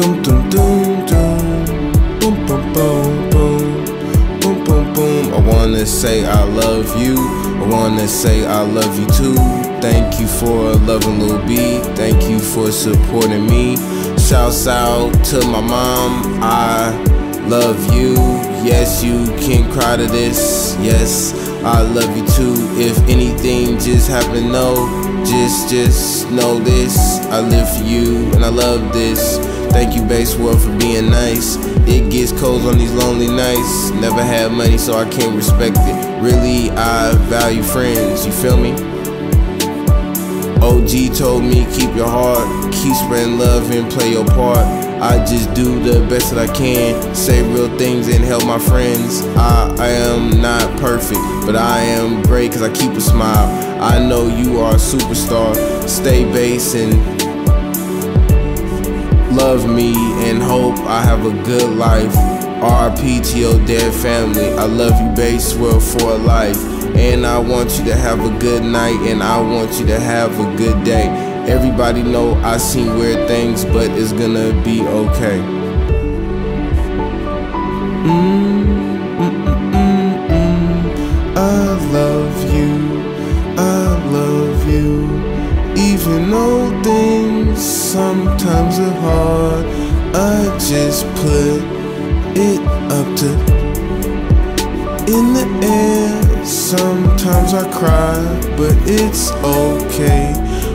dum dum dum dum, boom boom boom boom, boom boom boom. I wanna say I love you, I wanna say I love you too. Thank you for loving Lil B, thank you for supporting me. Shouts out to my mom, I love you. Yes, you can cry to this, yes, I love you too. If anything just happened, no, just know this, I live for you and I love this. Thank you, Bass World, for being nice. It gets cold on these lonely nights. Never had money, so I can't respect it. Really, I value friends, you feel me? OG told me keep your heart, keep spreading love and play your part. I just do the best that I can, say real things and help my friends. I am not perfect, but I am great cause I keep a smile. I know you are a superstar, stay bass and love me and hope I have a good life. RPTO dead family, I love you Bass World for life. And I want you to have a good night, and I want you to have a good day. Everybody know I seen weird things, but it's gonna be okay. I love you, I love you. Even though things sometimes are hard, I just put it up to in the air. Sometimes I cry, but it's okay,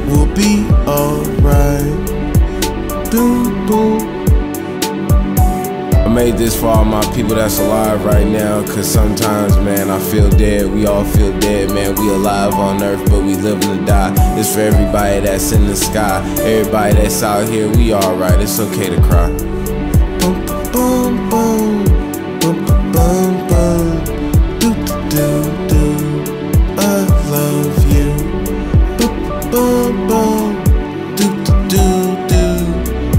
we'll be alright. Boom, boom. I made this for all my people that's alive right now, cause sometimes, man, I feel dead. We all feel dead, man. We alive on earth, but we living to die. It's for everybody that's in the sky, everybody that's out here. We alright, it's okay to cry. Boom, boom, boom, boom, boom, boom, boom.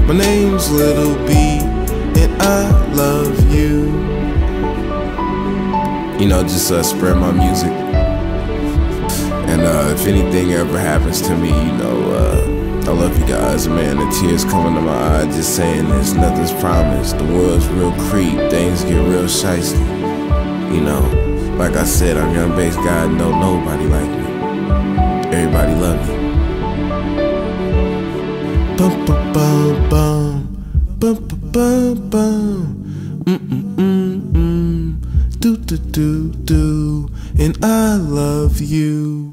My name's Lil B, and I love you. You know, just spread my music. And if anything ever happens to me, you know, I love you guys, man. The tears coming to my eyes just saying this. Nothing's promised. The world's real creep. Things get real shiesty. You know, like I said, I'm Young Bass Guy and don't nobody like me. Everybody love me. Bum bum bum bum, bum bum bum bum, do do do do, and I love you.